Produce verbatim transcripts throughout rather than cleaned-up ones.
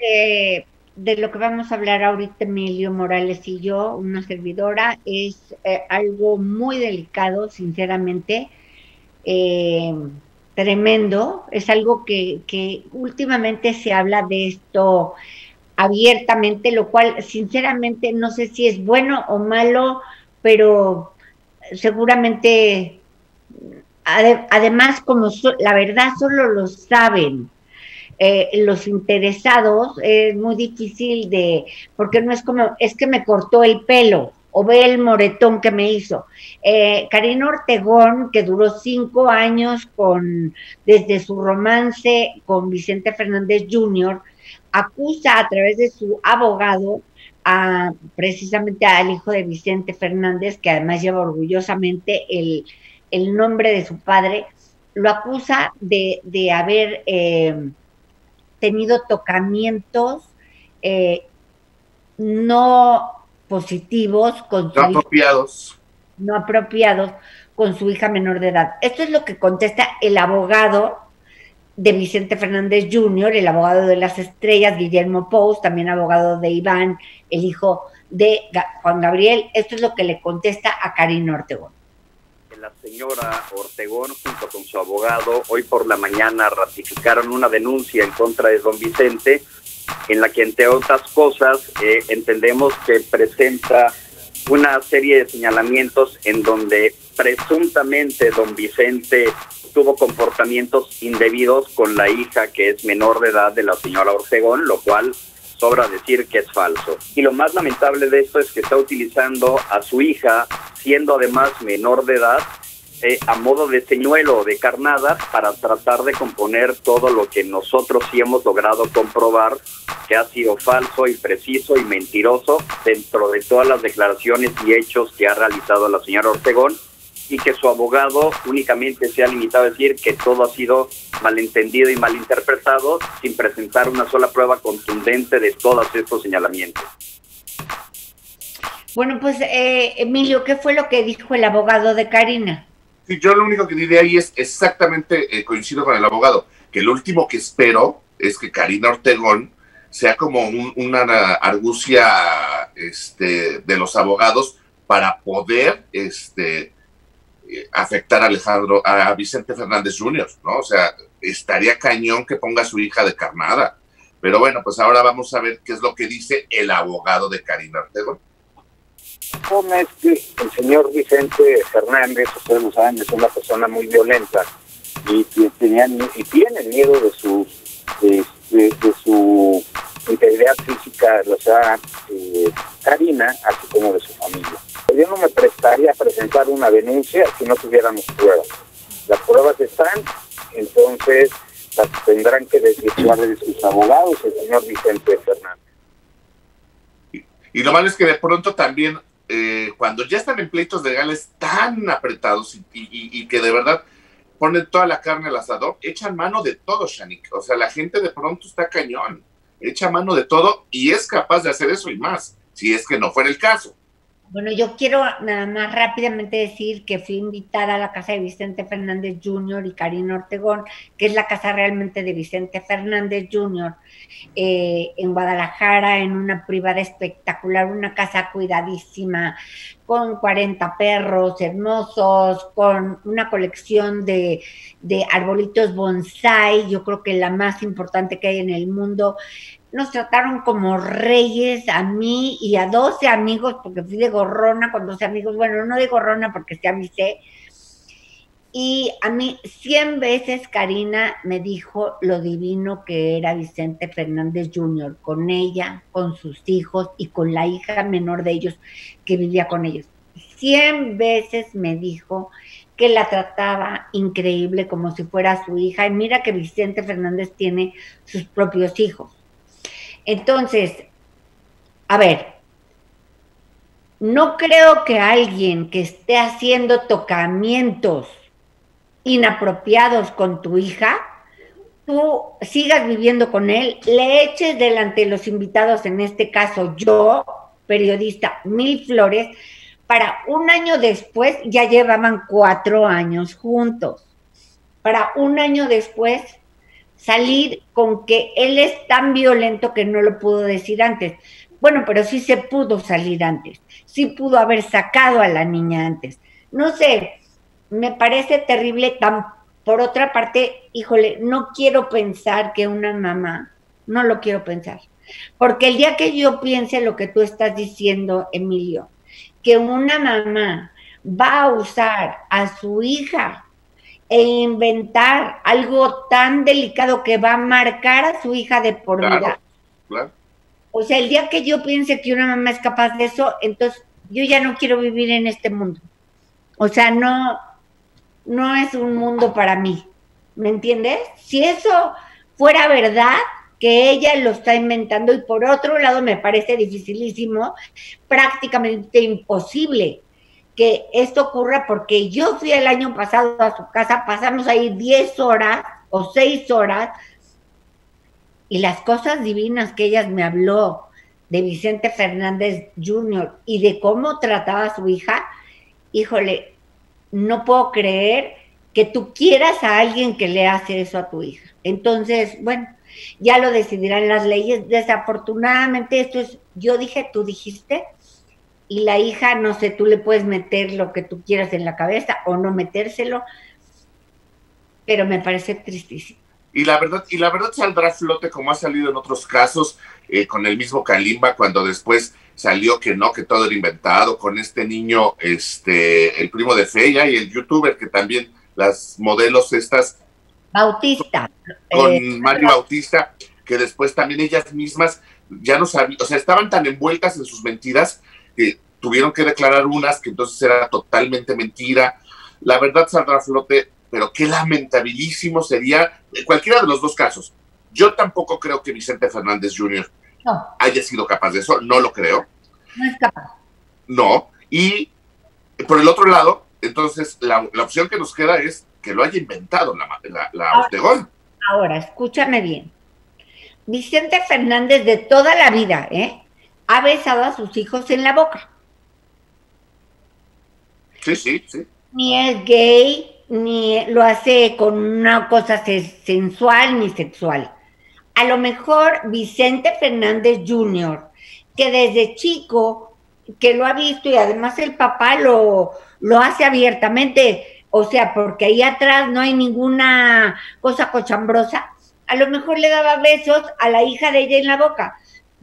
Eh, de lo que vamos a hablar ahorita Emilio Morales y yo, una servidora, es eh, algo muy delicado, sinceramente, eh, tremendo. Es algo que, que últimamente se habla de esto abiertamente, lo cual sinceramente no sé si es bueno o malo, pero seguramente, ad, además, como so, la verdad solo lo saben Eh, los interesados, es eh, muy difícil de, porque no es como, es que me cortó el pelo, o ve el moretón que me hizo. Eh, Karina Ortegón, que duró cinco años con, desde su romance con Vicente Fernández junior, acusa a través de su abogado a, precisamente al hijo de Vicente Fernández, que además lleva orgullosamente el, el nombre de su padre, lo acusa de, de haber... Eh, tenido tocamientos eh, no positivos, con no apropiados. Hija, no apropiados con su hija menor de edad. Esto es lo que contesta el abogado de Vicente Fernández junior, el abogado de las estrellas, Guillermo Pous, también abogado de Iván, el hijo de Juan Gabriel. Esto es lo que le contesta a Karina Ortegón. La señora Ortegón, junto con su abogado, hoy por la mañana ratificaron una denuncia en contra de don Vicente, en la que, entre otras cosas, eh, entendemos que presenta una serie de señalamientos en donde presuntamente don Vicente tuvo comportamientos indebidos con la hija que es menor de edad de la señora Ortegón, lo cual sobra decir que es falso. Y lo más lamentable de esto es que está utilizando a su hija, siendo además menor de edad, eh, a modo de señuelo o de carnada, para tratar de componer todo lo que nosotros sí hemos logrado comprobar que ha sido falso, impreciso y mentiroso dentro de todas las declaraciones y hechos que ha realizado la señora Ortegón, y que su abogado únicamente se ha limitado a decir que todo ha sido malentendido y malinterpretado, sin presentar una sola prueba contundente de todos estos señalamientos. Bueno, pues, eh, Emilio, ¿qué fue lo que dijo el abogado de Karina? Sí, yo lo único que diré ahí es exactamente, eh, coincido con el abogado, que lo último que espero es que Karina Ortegón sea como un, una argucia este, de los abogados para poder este, afectar a, Alejandro, a Vicente Fernández junior, ¿no? O sea, estaría cañón que ponga a su hija de carnada. Pero bueno, pues ahora vamos a ver qué es lo que dice el abogado de Karina Ortegón. Es que el señor Vicente Fernández, ustedes lo saben, es una persona muy violenta y, y, tenían, y tiene miedo de su de, de, de su integridad física, o sea, eh, Karina, así como de su familia. Yo no me prestaría a presentar una denuncia si no tuviéramos pruebas. Las pruebas están, entonces las tendrán que desvirtuar de sus abogados el señor Vicente Fernández. Y, y lo malo es que de pronto también, Eh, cuando ya están en pleitos legales tan apretados y, y, y que de verdad ponen toda la carne al asador, echan mano de todo, Shanik. O sea, la gente de pronto está cañón, echa mano de todo y es capaz de hacer eso y más, si es que no fuera el caso. Bueno, yo quiero nada más rápidamente decir que fui invitada a la casa de Vicente Fernández junior y Karina Ortegón, que es la casa realmente de Vicente Fernández junior, eh, en Guadalajara, en una privada espectacular, una casa cuidadísima, con cuarenta perros hermosos, con una colección de, de arbolitos bonsai, yo creo que la más importante que hay en el mundo. Nos trataron como reyes a mí y a doce amigos, porque fui de gorrona con doce amigos. Bueno, no de gorrona porque se avisé. Y a mí cien veces Karina me dijo lo divino que era Vicente Fernández junior, con ella, con sus hijos y con la hija menor de ellos que vivía con ellos. cien veces me dijo que la trataba increíble, como si fuera su hija. Y mira que Vicente Fernández tiene sus propios hijos. Entonces, a ver, no creo que alguien que esté haciendo tocamientos inapropiados con tu hija, tú sigas viviendo con él, le eches delante de los invitados, en este caso yo, periodista, mil flores, para un año después ya llevaban cuatro años juntos, para un año después salir con que él es tan violento que no lo pudo decir antes. Bueno, pero sí se pudo salir antes, sí pudo haber sacado a la niña antes. No sé, me parece terrible. Tan, por otra parte, híjole, no quiero pensar que una mamá, no lo quiero pensar, porque el día que yo piense lo que tú estás diciendo, Emilio, que una mamá va a usar a su hija e inventar algo tan delicado que va a marcar a su hija de por vida. Claro, claro. O sea, el día que yo piense que una mamá es capaz de eso, entonces yo ya no quiero vivir en este mundo. O sea, no, no es un mundo para mí, ¿me entiendes? Si eso fuera verdad, que ella lo está inventando, y por otro lado me parece dificilísimo, prácticamente imposible que esto ocurra, porque yo fui el año pasado a su casa, pasamos ahí diez horas o seis horas, y las cosas divinas que ella me habló de Vicente Fernández junior y de cómo trataba a su hija, híjole, no puedo creer que tú quieras a alguien que le hace eso a tu hija. Entonces, bueno, ya lo decidirán las leyes. Desafortunadamente, esto es, yo dije, tú dijiste, y la hija, no sé, tú le puedes meter lo que tú quieras en la cabeza o no metérselo, pero me parece tristísimo. Y la verdad, y la verdad saldrá a flote, como ha salido en otros casos, eh, con el mismo Kalimba, cuando después salió que no, que todo era inventado, con este niño, este, el primo de Feia, y el youtuber que también, las modelos estas, Bautista, con eh, Mario Bautista, que después también ellas mismas ya no sabían, o sea, estaban tan envueltas en sus mentiras que tuvieron que declarar unas que entonces era totalmente mentira. La verdad saldrá a flote, pero qué lamentabilísimo sería en cualquiera de los dos casos. Yo tampoco creo que Vicente Fernández junior no haya sido capaz de eso, no lo creo. No es capaz. No, y por el otro lado, entonces la, la opción que nos queda es que lo haya inventado la, la, la ahora, Ortegón. Ahora, escúchame bien. Vicente Fernández de toda la vida, ¿eh?, ha besado a sus hijos en la boca. Sí, sí, sí. Ni es gay, ni lo hace con una cosa sensual ni sexual. A lo mejor Vicente Fernández junior, que desde chico, que lo ha visto, y además el papá lo, lo hace abiertamente. O sea, porque ahí atrás no hay ninguna cosa cochambrosa. A lo mejor le daba besos a la hija de ella en la boca.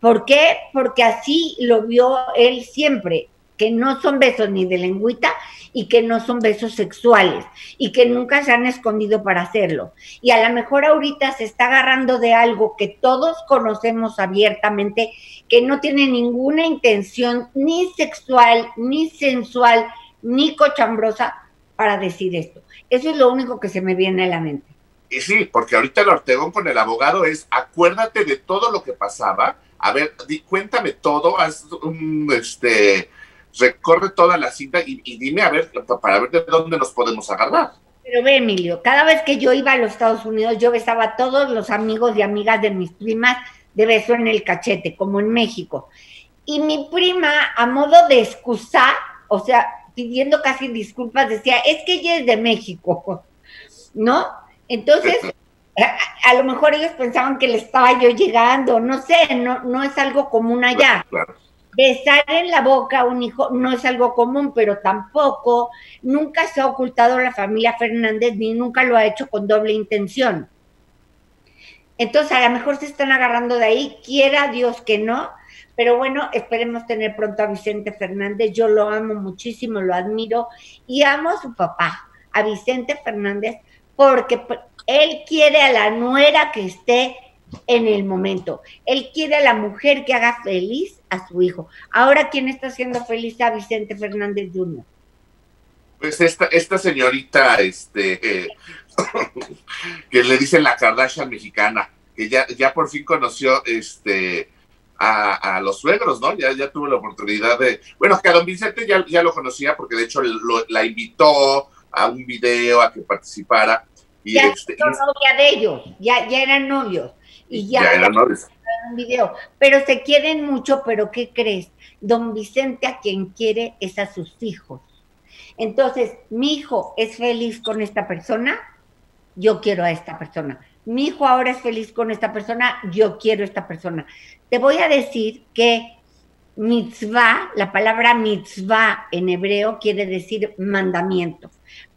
¿Por qué? Porque así lo vio él siempre, que no son besos ni de lengüita y que no son besos sexuales y que nunca se han escondido para hacerlo. Y a lo mejor ahorita se está agarrando de algo que todos conocemos abiertamente, que no tiene ninguna intención ni sexual, ni sensual, ni cochambrosa, para decir esto. Eso es lo único que se me viene a la mente. Y sí, porque ahorita el Ortegón con el abogado es, acuérdate de todo lo que pasaba, a ver, di, cuéntame todo, haz un, este, recorre toda la cinta y, y dime, a ver, para ver de dónde nos podemos agarrar. Pero ve, Emilio, cada vez que yo iba a los Estados Unidos, yo besaba a todos los amigos y amigas de mis primas de beso en el cachete, como en México. Y mi prima, a modo de excusa, o sea, pidiendo casi disculpas, decía, es que ella es de México, ¿no? Entonces, a, a lo mejor ellos pensaban que le estaba yo llegando, no sé, no, no es algo común allá. Claro, claro. Besar en la boca a un hijo no es algo común, pero tampoco, nunca se ha ocultado la familia Fernández, ni nunca lo ha hecho con doble intención. Entonces, a lo mejor se están agarrando de ahí, quiera Dios que no. Pero bueno, esperemos tener pronto a Vicente Fernández. Yo lo amo muchísimo, lo admiro, y amo a su papá, a Vicente Fernández, porque él quiere a la nuera que esté en el momento. Él quiere a la mujer que haga feliz a su hijo. Ahora, ¿quién está haciendo feliz a Vicente Fernández junior? Pues esta, esta señorita, este, eh, que le dicen la Kardashian mexicana, que ya, ya por fin conoció, este... A, a los suegros, ¿no? Ya, ya tuve la oportunidad de... Bueno, que a don Vicente ya, ya lo conocía, porque de hecho lo, la invitó a un video a que participara. Y ya este, era novia de ellos, ya, ya eran novios. Y ya, ya eran novios. Un video. Pero se quieren mucho, pero ¿qué crees? Don Vicente a quien quiere es a sus hijos. Entonces, mi hijo es feliz con esta persona, yo quiero a esta persona. mi hijo ahora es feliz con esta persona, yo quiero esta persona. Te voy a decir que mitzvah, la palabra mitzvah en hebreo quiere decir mandamiento,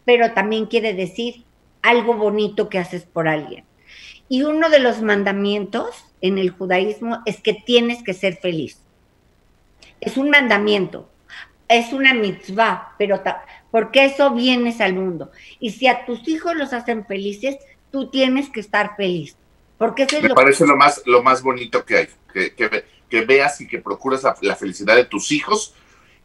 pero también quiere decir algo bonito que haces por alguien. Y uno de los mandamientos en el judaísmo es que tienes que ser feliz. Es un mandamiento, es una mitzvah, pero porque eso vienes al mundo. Y si a tus hijos los hacen felices, tú tienes que estar feliz. Porque eso es Me lo parece que... lo, más, lo más bonito que hay, que, que, que veas y que procuras la, la felicidad de tus hijos.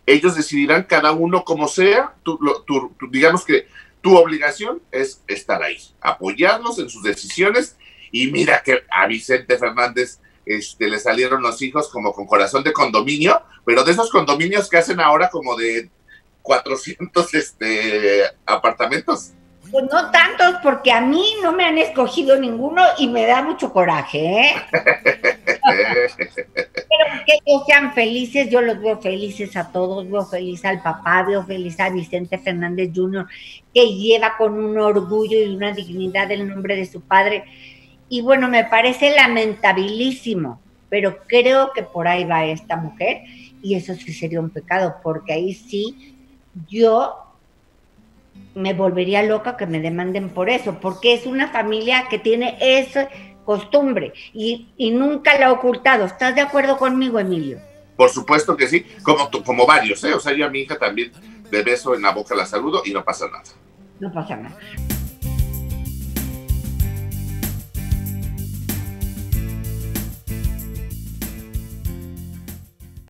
Ellos decidirán cada uno como sea, tú, lo, tú, tú, digamos que tu obligación es estar ahí, apoyarlos en sus decisiones. Y mira que a Vicente Fernández este, le salieron los hijos como con corazón de condominio, pero de esos condominios que hacen ahora como de cuatrocientos este, apartamentos. Pues no tantos, porque a mí no me han escogido ninguno y me da mucho coraje, ¿eh? Pero que ellos sean felices, yo los veo felices a todos, veo feliz al papá, veo feliz a Vicente Fernández junior, que lleva con un orgullo y una dignidad el nombre de su padre. Y bueno, me parece lamentabilísimo, pero creo que por ahí va esta mujer, y eso sí sería un pecado, porque ahí sí yo me volvería loca que me demanden por eso, porque es una familia que tiene esa costumbre y, y nunca la ha ocultado. ¿Estás de acuerdo conmigo, Emilio? Por supuesto que sí, como, como varios, ¿eh? O sea, yo a mi hija también de beso en la boca la saludo y no pasa nada. No pasa nada.